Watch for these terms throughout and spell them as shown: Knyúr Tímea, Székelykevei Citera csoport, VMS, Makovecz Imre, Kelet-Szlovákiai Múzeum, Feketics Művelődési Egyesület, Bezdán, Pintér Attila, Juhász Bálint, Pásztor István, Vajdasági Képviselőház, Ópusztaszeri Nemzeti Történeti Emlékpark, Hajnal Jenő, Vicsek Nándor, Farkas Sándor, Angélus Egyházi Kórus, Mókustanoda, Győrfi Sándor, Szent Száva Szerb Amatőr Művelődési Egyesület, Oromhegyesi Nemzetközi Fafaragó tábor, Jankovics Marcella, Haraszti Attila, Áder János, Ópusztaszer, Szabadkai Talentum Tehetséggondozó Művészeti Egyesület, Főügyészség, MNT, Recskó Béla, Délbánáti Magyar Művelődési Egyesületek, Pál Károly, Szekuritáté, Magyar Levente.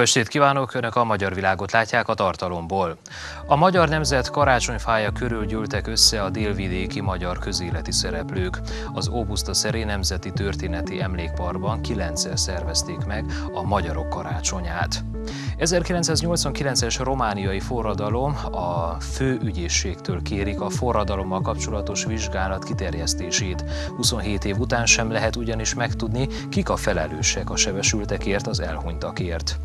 Jó estét kívánok! Önök a magyar világot látják a tartalomból. A magyar nemzet karácsonyfája körül gyűltek össze a délvidéki magyar közéleti szereplők. Az Ópusztaszeri Nemzeti Történeti Emlékparkban 9-szer szervezték meg a magyarok karácsonyát. 1989-es romániai forradalom a főügyészségtől kérik a forradalommal kapcsolatos vizsgálat kiterjesztését. 27 év után sem lehet ugyanis megtudni, kik a felelősek a sebesültekért, az elhunytakért.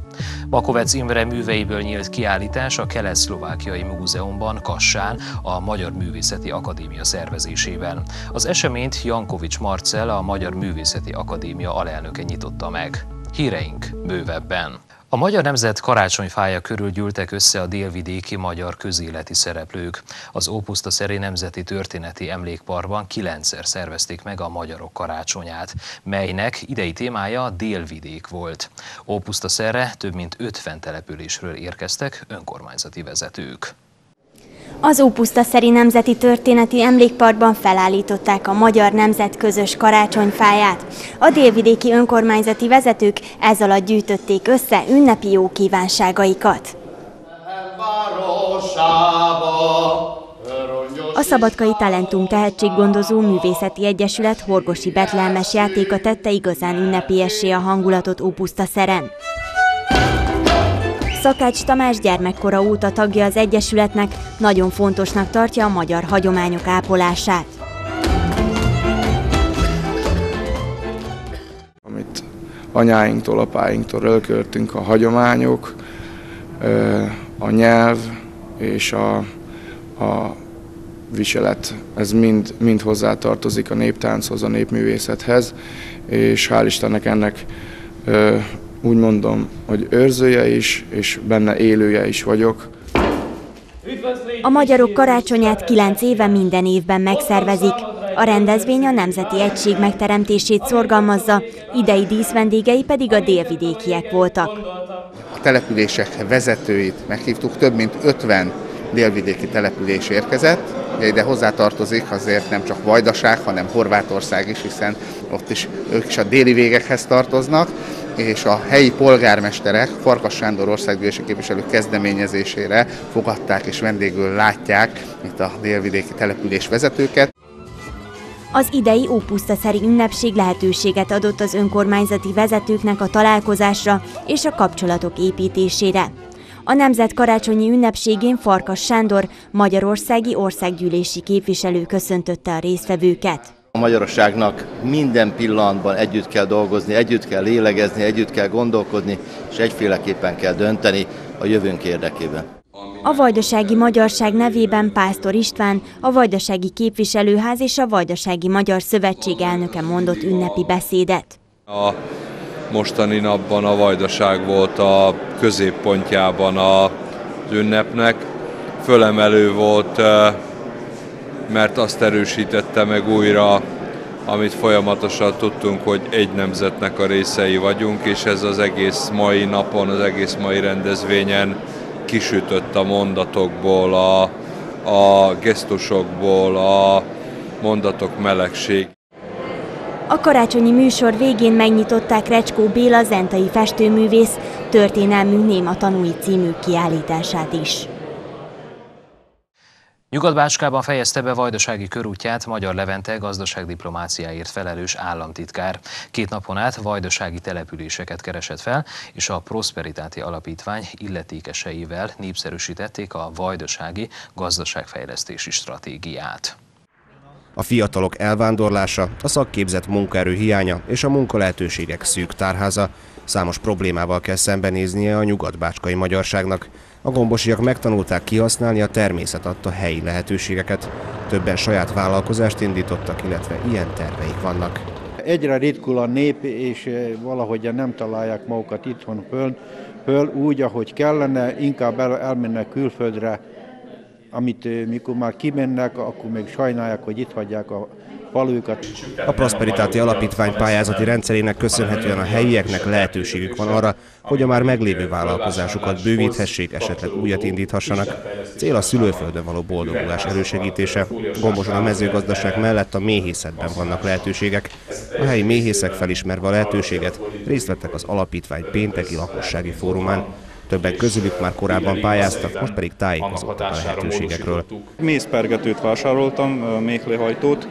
Makovecz Imre műveiből nyílt kiállítás a Kelet-Szlovákiai Múzeumban, Kassán, a Magyar Művészeti Akadémia szervezésében. Az eseményt Jankovics Marcella, a Magyar Művészeti Akadémia alelnöke nyitotta meg. Híreink bővebben. A magyar nemzet karácsonyfája körül gyűltek össze a délvidéki magyar közéleti szereplők. Az Ópusztaszeri Nemzeti Történeti Emlékparkban 9-szer szervezték meg a magyarok karácsonyát, melynek idei témája a délvidék volt. Ópusztaszerre több mint 50 településről érkeztek önkormányzati vezetők. Az Ópusztaszeri Nemzeti Történeti Emlékparkban felállították a magyar nemzet közös karácsonyfáját. A délvidéki önkormányzati vezetők ez alatt gyűjtötték össze ünnepi jó kívánságaikat. A Szabadkai Talentum Tehetséggondozó Művészeti Egyesület horgosi betlelmes játéka tette igazán ünnepiessé a hangulatot Ópusztaszeren. Szakács Tamás gyermekkora óta tagja az Egyesületnek, nagyon fontosnak tartja a magyar hagyományok ápolását. Amit anyáinktól, apáinktól örököltünk, a hagyományok, a nyelv és a viselet, ez mind hozzátartozik a néptánchoz, a népművészethez, és hál' Istennek ennek úgy mondom, hogy őrzője is, és benne élője is vagyok. A magyarok karácsonyát 9 éve minden évben megszervezik. A rendezvény a nemzeti egység megteremtését szorgalmazza, idei díszvendégei pedig a délvidékiek voltak. A települések vezetőit meghívtuk, több mint 50 délvidéki település érkezett. Ide hozzátartozik azért nem csak Vajdaság, hanem Horvátország is, hiszen ott is ők is a déli végekhez tartoznak, és a helyi polgármesterek Farkas Sándor országgyűlési képviselő kezdeményezésére fogadták és vendégül látják itt a délvidéki település vezetőket. Az idei Ópusztaszeri ünnepség lehetőséget adott az önkormányzati vezetőknek a találkozásra és a kapcsolatok építésére. A nemzet karácsonyi ünnepségén Farkas Sándor, magyarországi országgyűlési képviselő köszöntötte a résztvevőket. A magyarosságnak minden pillanatban együtt kell dolgozni, együtt kell lélegezni, együtt kell gondolkodni, és egyféleképpen kell dönteni a jövőnk érdekében. A vajdasági magyarság nevében Pásztor István, a Vajdasági Képviselőház és a Vajdasági Magyar Szövetség elnöke mondott ünnepi beszédet. A mostani napban a Vajdaság volt a középpontjában az ünnepnek, fölemelő volt, mert azt erősítette meg újra, amit folyamatosan tudtunk, hogy egy nemzetnek a részei vagyunk, és ez az egész mai napon, az egész mai rendezvényen kisütött a mondatokból, a gesztusokból, a mondatok melegségéből. A karácsonyi műsor végén megnyitották Recskó Béla zentai festőművész történelmünk néma tanúi című kiállítását is. Nyugat-Bácskában fejezte be vajdasági körútját Magyar Levente gazdaságdiplomáciáért felelős államtitkár. 2 napon át vajdasági településeket keresett fel, és a Prosperitáti Alapítvány illetékeseivel népszerűsítették a vajdasági gazdaságfejlesztési stratégiát. A fiatalok elvándorlása, a szakképzett munkaerő hiánya és a munkalehetőségek szűk tárháza számos problémával kell szembenéznie a nyugat-bácskai magyarságnak. A gombosiak megtanulták kihasználni a természet adta helyi lehetőségeket. Többen saját vállalkozást indítottak, illetve ilyen terveik vannak. Egyre ritkul a nép, és valahogy nem találják magukat itthon föl úgy, ahogy kellene, inkább elmennek külföldre, amit mikor már kimennek, akkor még sajnálják, hogy itt hagyják a falunkat. A Prosperitáti Alapítvány pályázati rendszerének köszönhetően a helyieknek lehetőségük van arra, hogy a már meglévő vállalkozásukat bővíthessék, esetleg újat indíthassanak. Cél a szülőföldön való boldogulás elősegítése. Gomboson a mezőgazdaság mellett a méhészetben vannak lehetőségek. A helyi méhészek felismerve a lehetőséget részt vettek az alapítvány pénteki lakossági fórumán. Többek közülük már korábban pályáztak, most pedig tájékozottak a lehetőségekről. Mézpergetőt vásároltam, méhlehajtót,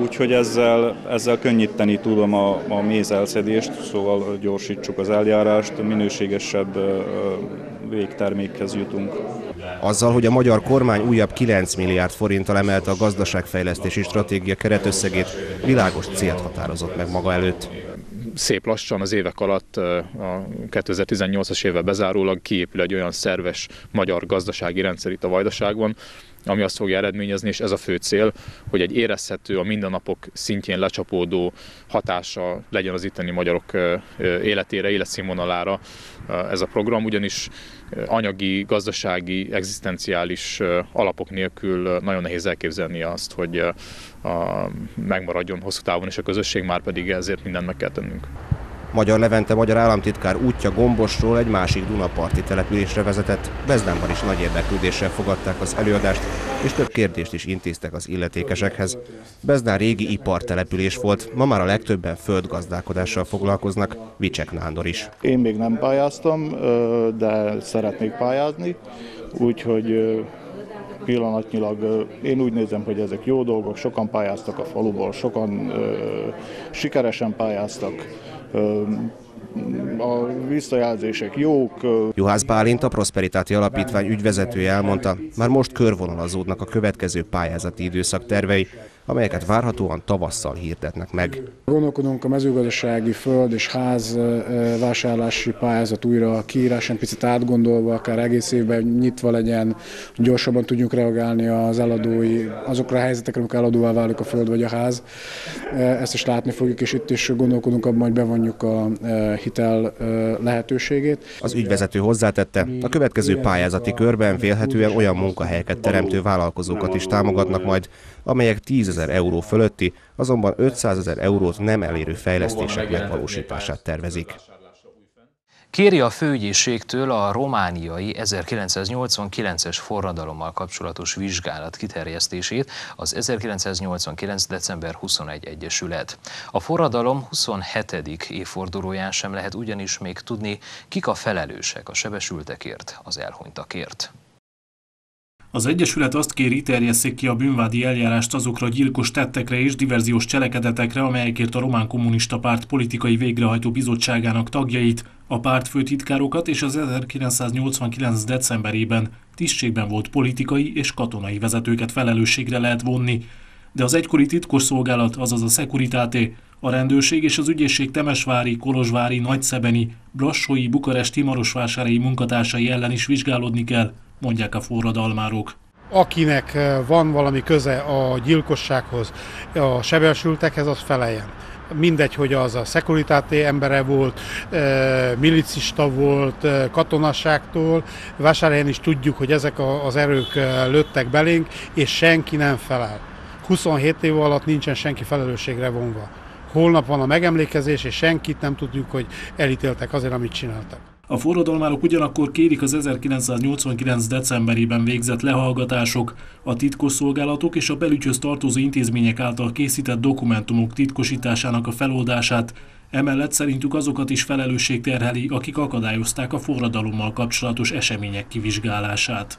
úgyhogy ezzel könnyíteni tudom a mézelszedést, szóval gyorsítsuk az eljárást, minőségesebb végtermékhez jutunk. Azzal, hogy a magyar kormány újabb 9 milliárd forinttal emelte a gazdaságfejlesztési stratégia keretösszegét, világos célt határozott meg maga előtt. Szép lassan az évek alatt, a 2018-as évvel bezárólag kiépül egy olyan szerves magyar gazdasági rendszer itt a Vajdaságban, ami azt fogja eredményezni, és ez a fő cél, hogy egy érezhető, a mindennapok szintjén lecsapódó hatása legyen az itteni magyarok életére, életszínvonalára ez a program, ugyanis anyagi, gazdasági, egzisztenciális alapok nélkül nagyon nehéz elképzelni azt, hogy megmaradjon hosszú távon is a közösség, már pedig ezért mindent meg kell tennünk. Magyar Levente magyar államtitkár útja Gombosról egy másik Dunaparti településre vezetett. Bezdánban is nagy érdeklődéssel fogadták az előadást, és több kérdést is intéztek az illetékesekhez. Bezdán régi ipartelepülés volt, ma már a legtöbben földgazdálkodással foglalkoznak, Vicsek Nándor is. Én még nem pályáztam, de szeretnék pályázni, úgyhogy pillanatnyilag én úgy nézem, hogy ezek jó dolgok, sokan pályáztak a faluból, sokan sikeresen pályáztak. A visszajelzések jók. Juhász Bálint, a Prosperitáti Alapítvány ügyvezetője elmondta, már most körvonalazódnak a következő pályázati időszak tervei, amelyeket várhatóan tavasszal hirdetnek meg. Gondolkodunk a mezőgazdasági föld és ház vásárlási pályázat újra kiírásán picit átgondolva, akár egész évben nyitva legyen, gyorsabban tudjunk reagálni az eladói, azokra a helyzetekre, amikor eladóvá válik a föld vagy a ház. Ezt is látni fogjuk, és itt is gondolkodunk abban, hogy bevonjuk a hitel lehetőségét. Az ügyvezető hozzátette, a következő pályázati körben vélhetően olyan munkahelyeket teremtő vállalkozókat is támogatnak majd, amelyek 10 000 euró fölötti, azonban 500 000 eurót nem elérő fejlesztések megvalósítását tervezik. Kéri a főügyészségtől a romániai 1989-es forradalommal kapcsolatos vizsgálat kiterjesztését az 1989. december 21. Egyesület. A forradalom 27. évfordulóján sem lehet ugyanis még tudni, kik a felelősek a sebesültekért, az elhunytakért. Az Egyesület azt kéri, terjesszék ki a bűnvádi eljárást azokra a gyilkos tettekre és diverziós cselekedetekre, amelyekért a Román Kommunista Párt politikai végrehajtó bizottságának tagjait, a párt főtitkárokat és az 1989. decemberében tisztségben volt politikai és katonai vezetőket felelősségre lehet vonni. De az egykori titkosszolgálat, azaz a Szekuritáté, a rendőrség és az ügyészség temesvári, kolozsvári, nagyszebeni, brassói, bukaresti, marosvásárhelyi munkatársai ellen is vizsgálódni kell, mondják a forradalmárok. Akinek van valami köze a gyilkossághoz, a sebesültekhez, az feleljen. Mindegy, hogy az a Szekuritáté embere volt, milicista volt, katonasságtól. Vásárhelyen is tudjuk, hogy ezek az erők lőttek belénk, és senki nem felel. 27 év alatt nincsen senki felelősségre vonva. Holnap van a megemlékezés, és senkit nem tudjuk, hogy elítéltek azért, amit csináltak. A forradalmárok ugyanakkor kérik az 1989. decemberében végzett lehallgatások, a titkosszolgálatok és a belügyhöz tartozó intézmények által készített dokumentumok titkosításának a feloldását, emellett szerintük azokat is felelősség terheli, akik akadályozták a forradalommal kapcsolatos események kivizsgálását.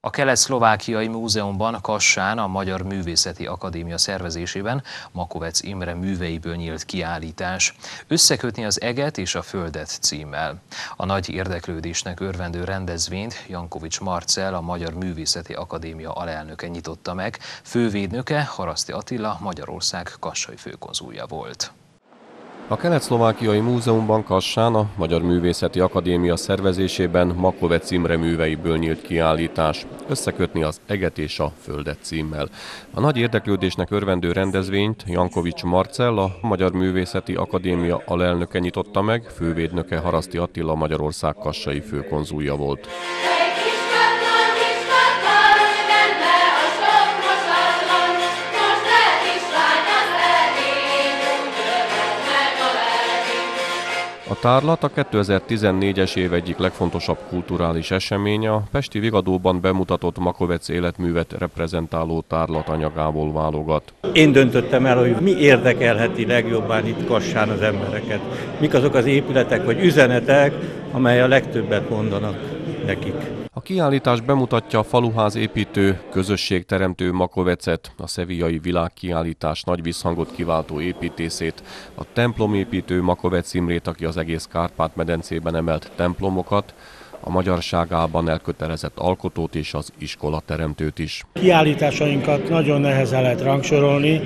A Kelet-Szlovákiai Múzeumban, Kassán, a Magyar Művészeti Akadémia szervezésében Makovecz Imre műveiből nyílt kiállítás. Összekötni az eget és a földet címmel. A nagy érdeklődésnek örvendő rendezvényt Jankovics Marcella, a Magyar Művészeti Akadémia alelnöke nyitotta meg, fővédnöke Haraszti Attila Magyarország kassai főkonzulja volt. A Kelet-Szlovákiai Múzeumban, Kassán, a Magyar Művészeti Akadémia szervezésében Makovecz Imre műveiből nyílt kiállítás, összekötni az eget és a földet címmel. A nagy érdeklődésnek örvendő rendezvényt Jankovics Marcella, a Magyar Művészeti Akadémia alelnöke nyitotta meg, fővédnöke Haraszti Attila Magyarország kassai főkonzulja volt. A tárlat a 2014-es év egyik legfontosabb kulturális eseménye, a pesti Vigadóban bemutatott Makovecz életművet reprezentáló tárlat anyagából válogat. Én döntöttem el, hogy mi érdekelheti legjobban itt Kassán az embereket. Mik azok az épületek vagy üzenetek, amely a legtöbbet mondanak nekik. A kiállítás bemutatja a faluház építő, közösségteremtő Makovecet, a sevillai világkiállítás nagy visszhangot kiváltó építészét, a templomépítő Makovecz Imrét, aki az egész Kárpát-medencében emelt templomokat, a magyarságában elkötelezett alkotót és az iskolateremtőt is. Kiállításainkat nagyon nehezen lehet rangsorolni,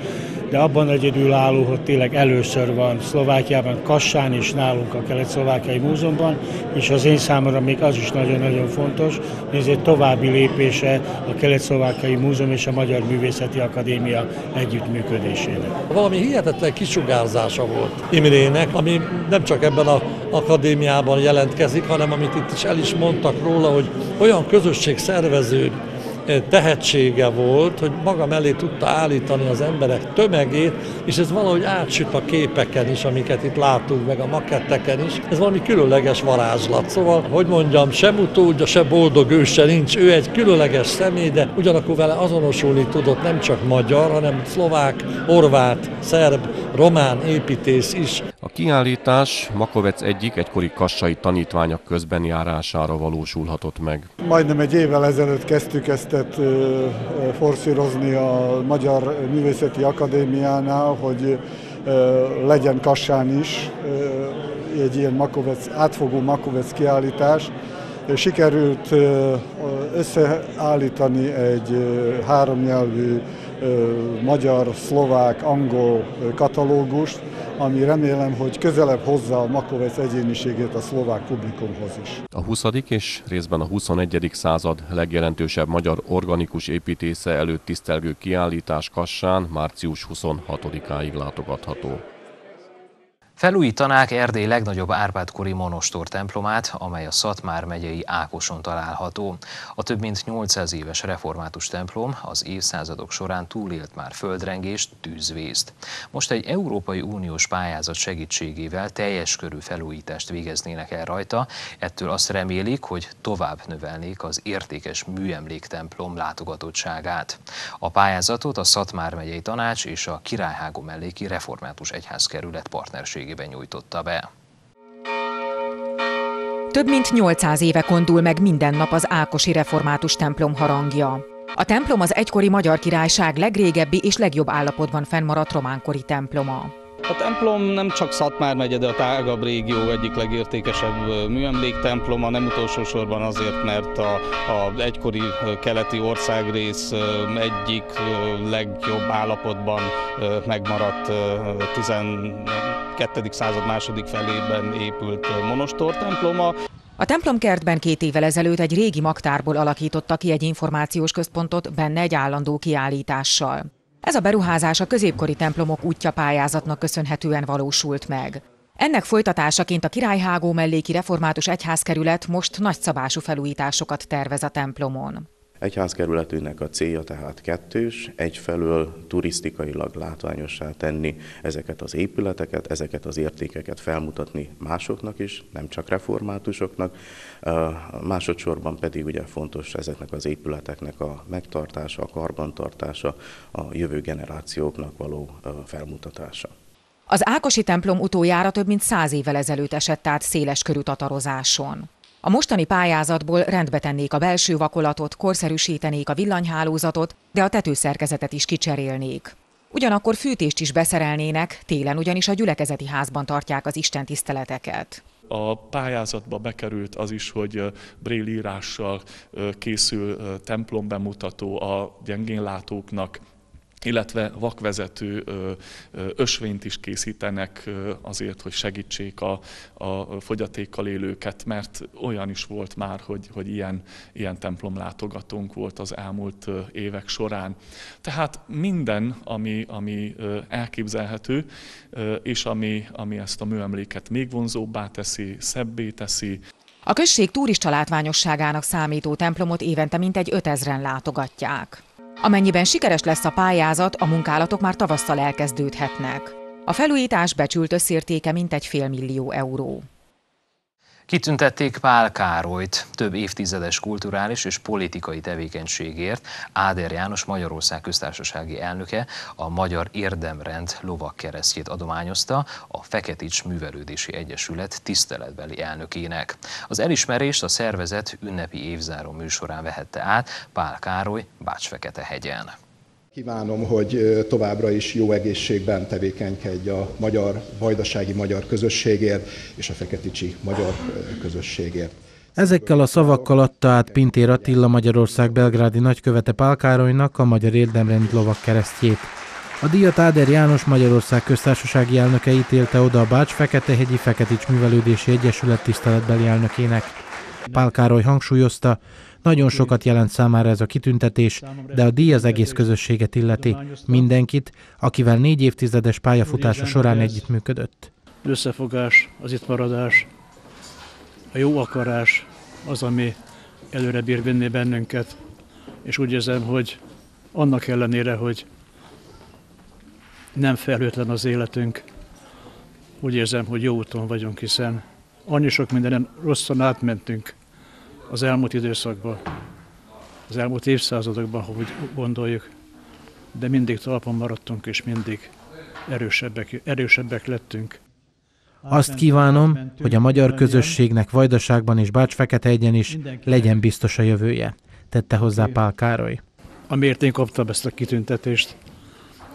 de abban egyedülálló, hogy tényleg először van Szlovákiában, Kassán és nálunk a Kelet-Szlovákiai Múzeumban, és az én számomra még az is nagyon-nagyon fontos, hogy ez egy további lépése a Kelet-Szlovákiai Múzeum és a Magyar Művészeti Akadémia együttműködésének. Valami hihetetlen kisugárzása volt Imrének, ami nem csak ebben az akadémiában jelentkezik, hanem amit itt is el is mondtak róla, hogy olyan közösségszervező tehetsége volt, hogy maga mellé tudta állítani az emberek tömegét, és ez valahogy átsüt a képeken is, amiket itt látunk, meg a maketteken is. Ez valami különleges varázslat. Szóval, hogy mondjam, sem utódja, se boldog őse nincs. Ő egy különleges személy, de ugyanakkor vele azonosulni tudott nem csak magyar, hanem szlovák, horvát, szerb, román építész is. A kiállítás Makovecz egyik egykori kassai tanítványok közbenjárására valósulhatott meg. Majdnem egy évvel ezelőtt kezdtük ezt forszírozni a Magyar Művészeti Akadémiánál, hogy legyen Kassán is egy ilyen Makovecz, átfogó Makovecz kiállítás. Sikerült összeállítani egy háromnyelvű magyar, szlovák, angol katalógust, ami remélem, hogy közelebb hozza a Makovecz egyéniségét a szlovák publikumhoz is. A 20. és részben a 21. század legjelentősebb magyar organikus építésze előtt tisztelgő kiállítás Kassán március 26-áig látogatható. Felújítanák Erdély legnagyobb Árpád-kori monostor templomát, amely a Szatmár megyei Ákoson található. A több mint 800 éves református templom az évszázadok során túlélt már földrengést, tűzvészt. Most egy Európai Uniós pályázat segítségével teljes körű felújítást végeznének el rajta, ettől azt remélik, hogy tovább növelnék az értékes műemléktemplom látogatottságát. A pályázatot a Szatmár megyei tanács és a Királyhágó melléki református egyházkerület partnerségében nyújtotta be. Több mint 800 éve kondul meg minden nap az ákosi református templom harangja. A templom az egykori Magyar Királyság legrégebbi és legjobb állapotban fennmaradt románkori temploma. A templom nem csak Szatmár megye, de a tágabb régió egyik legértékesebb műemléktemploma, nem utolsó sorban azért, mert az egykori keleti országrész egyik legjobb állapotban megmaradt 12. század második felében épült monostor temploma. A templomkertben 2 évvel ezelőtt egy régi magtárból alakította ki egy információs központot, benne egy állandó kiállítással. Ez a beruházás a középkori templomok útja pályázatnak köszönhetően valósult meg. Ennek folytatásaként a Királyhágó melléki református egyházkerület most nagyszabású felújításokat tervez a templomon. Egyházkerületünknek a célja tehát kettős, egyfelől turisztikailag látványossá tenni ezeket az épületeket, ezeket az értékeket felmutatni másoknak is, nem csak reformátusoknak, másodszorban pedig ugye fontos ezeknek az épületeknek a megtartása, a karbantartása, a jövő generációknak való felmutatása. Az ákosi templom utoljára több mint 100 évvel ezelőtt esett át széleskörű tatarozáson. A mostani pályázatból rendbe tennék a belső vakolatot, korszerűsítenék a villanyhálózatot, de a tetőszerkezetet is kicserélnék. Ugyanakkor fűtést is beszerelnének, télen ugyanis a gyülekezeti házban tartják az istentiszteleteket. A pályázatba bekerült az is, hogy braille írással készül templombemutató a gyengénlátóknak, illetve vakvezető ösvényt is készítenek azért, hogy segítsék a fogyatékkal élőket, mert olyan is volt már, hogy ilyen templomlátogatónk volt az elmúlt évek során. Tehát minden, ami elképzelhető, és ami ezt a műemléket még vonzóbbá teszi, szebbé teszi. A község turista látványosságának számító templomot évente mintegy 5000-en látogatják. Amennyiben sikeres lesz a pályázat, a munkálatok már tavasszal elkezdődhetnek. A felújítás becsült összértéke mintegy 1,5 millió euró. Kitüntették Pál Károlyt több évtizedes kulturális és politikai tevékenységért. Áder János Magyarország köztársasági elnöke a Magyar Érdemrend lovagkeresztjét adományozta a Feketics Művelődési Egyesület tiszteletbeli elnökének. Az elismerést a szervezet ünnepi évzáró műsorán vehette át Pál Károly Bács-Fekete-hegyen. Kívánom, hogy továbbra is jó egészségben tevékenykedj a vajdasági magyar közösségért és a feketicsi magyar közösségért. Ezekkel a szavakkal adta át Pintér Attila Magyarország belgrádi nagykövete Pál Károlynak a Magyar Érdemrend lovagkeresztjét. A díjat Áder János Magyarország köztársasági elnöke ítélte oda a Bács-Fekete-hegyi Feketics Művelődési Egyesület tiszteletbeli elnökének. Pál Károly hangsúlyozta, nagyon sokat jelent számára ez a kitüntetés, de a díj az egész közösséget illeti, mindenkit, akivel 4 évtizedes pályafutása során együttműködött. Összefogás, az itt maradás, a jó akarás az, ami előre bír vinni bennünket, és úgy érzem, hogy annak ellenére, hogy nem felhőtlen az életünk, úgy érzem, hogy jó úton vagyunk, hiszen annyi sok mindenen rosszan átmentünk az elmúlt időszakban, az elmúlt évszázadokban, ha úgy gondoljuk, de mindig talpon maradtunk, és mindig erősebbek lettünk. Azt kívánom, hogy a magyar közösségnek Vajdaságban és Bács-Fekete-hegyen is legyen biztos a jövője, tette hozzá Pál Károly. Amiért én kaptam ezt a kitüntetést,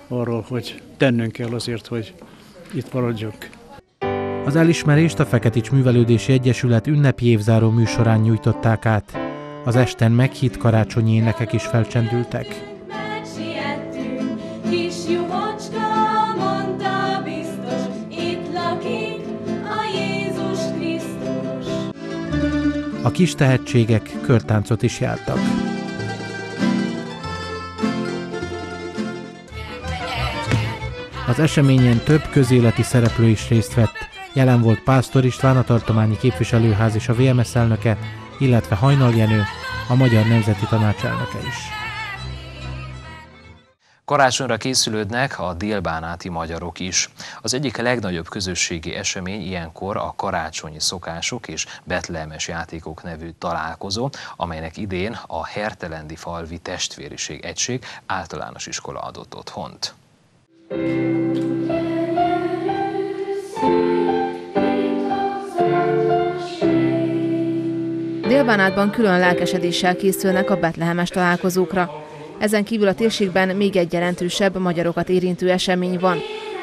arról, hogy tennünk kell azért, hogy itt maradjunk. Az elismerést a Feketics Művelődési Egyesület ünnepi évzáró műsorán nyújtották át. Az esten meghitt karácsonyi énekek is felcsendültek. A kis tehetségek körtáncot is jártak. Az eseményen több közéleti szereplő is részt vett. Jelen volt Pásztor István, a tartományi képviselőház és a VMS elnöke, illetve Hajnal Jenő, a Magyar Nemzeti Tanács elnöke is. Karácsonyra készülődnek a délbánáti magyarok is. Az egyik legnagyobb közösségi esemény ilyenkor a karácsonyi szokások és betlehemes játékok nevű találkozó, amelynek idén a Hertelendi Falvi Testvériség Egység általános iskola adott otthont. Délbánátban külön lelkesedéssel készülnek a betlehemes találkozókra. Ezen kívül a térségben még egy jelentősebb magyarokat érintő esemény van,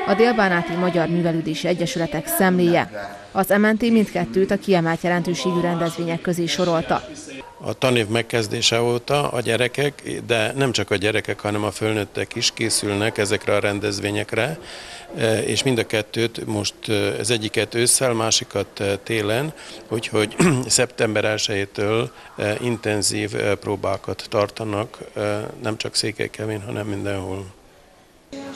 a Délbánáti Magyar Művelődési Egyesületek szemléje. Az MNT mindkettőt a kiemelt jelentőségű rendezvények közé sorolta. A tanév megkezdése óta a gyerekek, de nem csak a gyerekek, hanem a fölnőttek is készülnek ezekre a rendezvényekre, és mind a kettőt most, az egyiket ősszel, másikat télen, úgyhogy szeptember 1-től intenzív próbákat tartanak, nem csak Székelykevén, hanem mindenhol.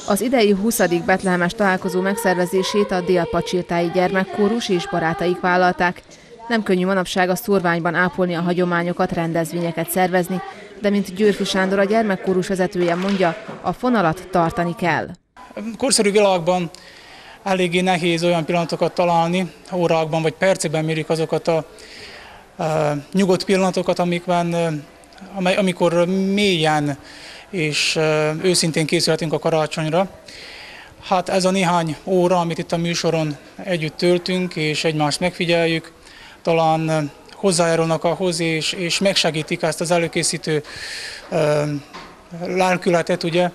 Az idei 20. betlehemes találkozó megszervezését a Dél-Pacsirtái Gyermekkórus és barátaik vállalták. Nem könnyű manapság a szorványban ápolni a hagyományokat, rendezvényeket szervezni, de mint Győrfi Sándor, a gyermekkórus vezetője mondja, a fonalat tartani kell. Korszerű világban eléggé nehéz olyan pillanatokat találni, órákban vagy percekben mérik azokat a nyugodt pillanatokat, amikor mélyen és őszintén készülhetünk a karácsonyra. Hát ez a néhány óra, amit itt a műsoron együtt töltünk és egymást megfigyeljük, talán hozzájárulnak ahhoz, és megsegítik ezt az előkészítő lelkületet, ugye,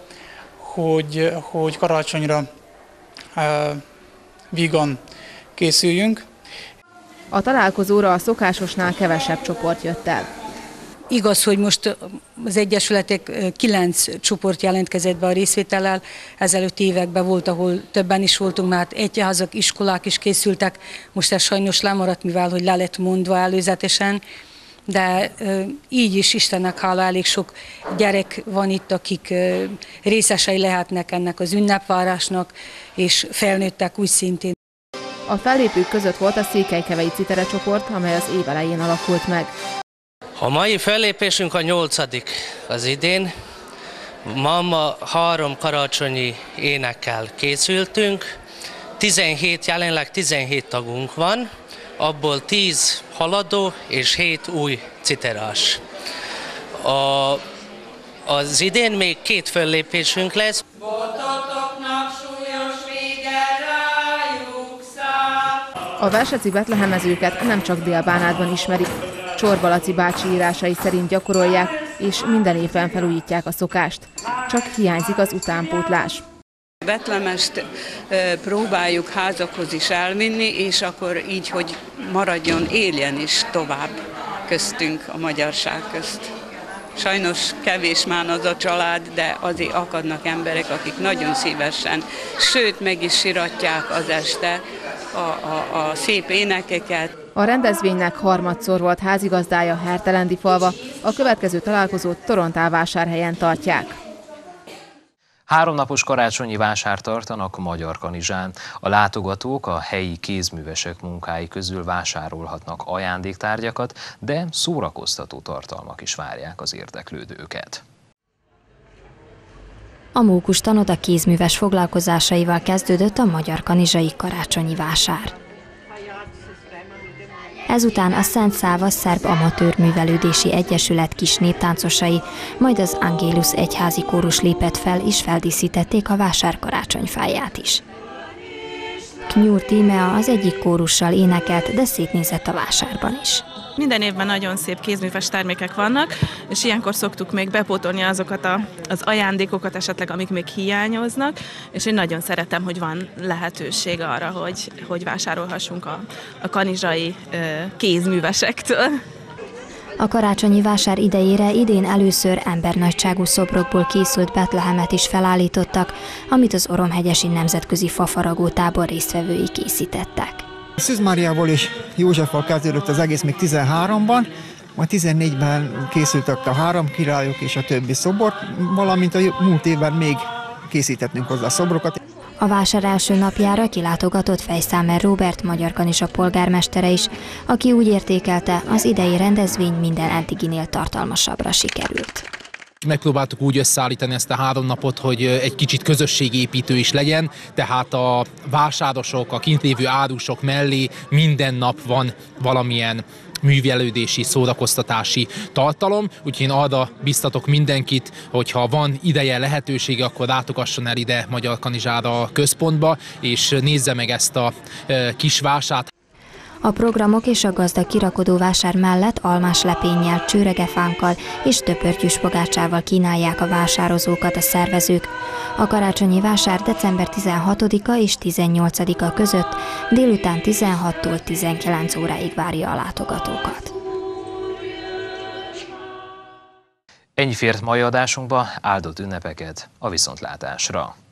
hogy karácsonyra vígan készüljünk. A találkozóra a szokásosnál kevesebb csoport jött el. Igaz, hogy most az egyesületek 9 csoport jelentkezett be a részvétellel, ezelőtt években volt, ahol többen is voltunk, mert egyházak, iskolák is készültek, most ez sajnos lemaradt, mivel hogy le lett mondva előzetesen, de így is Istennek hála elég sok gyerek van itt, akik részesei lehetnek ennek az ünnepvárásnak, és felnőttek úgy szintén. A fellépők között volt a Székelykevei Citera csoport, amely az év elején alakult meg. A mai fellépésünk a 8. az idén. Ma 3 karácsonyi énekkel készültünk. 17, jelenleg 17 tagunk van. abból 10 haladó és 7 új citerás. Az idén még 2 föllépésünk lesz. A versaci betlehemezőket nem csak Délbánátban ismerik. Csorba Laci bácsi írásai szerint gyakorolják, és minden évben felújítják a szokást. Csak hiányzik az utánpótlás. A betlehemest próbáljuk házakhoz is elvinni, és akkor így, hogy maradjon, éljen is tovább köztünk, a magyarság közt. Sajnos kevés már az a család, de azért akadnak emberek, akik nagyon szívesen, sőt meg is siratják az este a szép énekeket. A rendezvénynek harmadszor volt házigazdája Hertelendi Falva. A következő találkozót Torontálvásárhelyen tartják. 3 napos karácsonyi vásárt tartanak Magyar Kanizsán. A látogatók a helyi kézművesek munkái közül vásárolhatnak ajándéktárgyakat, de szórakoztató tartalmak is várják az érdeklődőket. A Mókustanoda kézműves foglalkozásaival kezdődött a Magyar Kanizsai karácsonyi vásár. Ezután a Szent Száva Szerb Amatőr Művelődési Egyesület kis néptáncosai, majd az Angélus Egyházi Kórus lépett fel, és feldíszítették a vásár karácsonyfáját is. Knyúr Tímea az egyik kórussal énekelt, de szétnézett a vásárban is. Minden évben nagyon szép kézműves termékek vannak, és ilyenkor szoktuk még bepótolni azokat az ajándékokat esetleg, amik még hiányoznak, és én nagyon szeretem, hogy van lehetőség arra, hogy vásárolhassunk a kanizsai kézművesektől. A karácsonyi vásár idejére idén először embernagyságú szobrokból készült betlehemet is felállítottak, amit az Oromhegyesi Nemzetközi Fafaragó tábor résztvevői készítettek. Szűz Máriával és Józseffal kezdődött az egész még 13-ban, majd 14-ben készültek a 3 királyok és a többi szobor, valamint a múlt évben még készítettünk hozzá a szobrokat. A vásár első napjára kilátogatott Fejszámer Róbert, Magyar Kanizsa polgármestere is, aki úgy értékelte, az idei rendezvény minden eddiginél tartalmasabbra sikerült. Megpróbáltuk úgy összeállítani ezt a 3 napot, hogy egy kicsit közösségépítő is legyen, tehát a vásárosok, a kintlévő árusok mellé minden nap van valamilyen művelődési, szórakoztatási tartalom, úgyhogy én arra biztatok mindenkit, hogyha van ideje, lehetősége, akkor látogasson el ide Magyar Kanizsára a központba, és nézze meg ezt a kis vásárt. A programok és a gazdag kirakodó vásár mellett almás lepénnyel, csőregefánkkal és töpörtyűs pogácsával kínálják a vásározókat a szervezők. A karácsonyi vásár december 16-a és 18-a között délután 16-tól 19 óráig várja a látogatókat. Ennyi fért mai adásunkba, áldott ünnepeket a viszontlátásra!